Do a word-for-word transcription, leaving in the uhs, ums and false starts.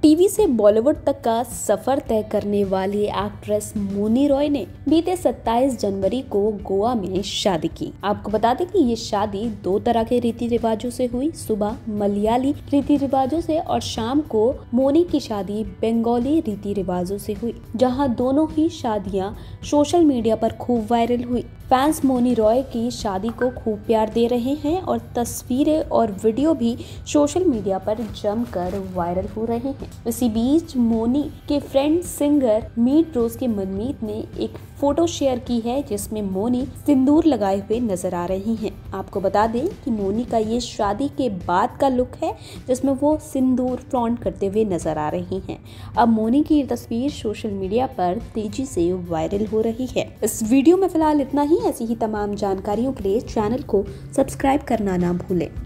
TV से बॉलीवुड तक का सफर तय करने वाली एक्ट्रेस मोनी रॉय ने बीते सत्ताईस जनवरी को गोवा में शादी की। आपको बता दें कि ये शादी दो तरह के रीति रिवाजों से हुई, सुबह मलयाली रीति रिवाजों से और शाम को मोनी की शादी बंगाली रीति रिवाजों से हुई, जहां दोनों ही शादियां सोशल मीडिया पर खूब वायरल हुई। फैंस मोनी रॉय की शादी को खूब प्यार दे रहे हैं और तस्वीरें और वीडियो भी सोशल मीडिया पर जमकर वायरल हो रहे हैं। इसी बीच मोनी के फ्रेंड सिंगर मीट रोज के मनमीत ने एक फोटो शेयर की है, जिसमें मोनी सिंदूर लगाए हुए नजर आ रही हैं। आपको बता दें कि मोनी का ये शादी के बाद का लुक है, जिसमें वो सिंदूर फ्लॉन्ट करते हुए नजर आ रही हैं। अब मोनी की ये तस्वीर सोशल मीडिया पर तेजी से वायरल हो रही है। इस वीडियो में फिलहाल इतना ही। ऐसी ही तमाम जानकारियों के लिए चैनल को सब्सक्राइब करना ना भूलें।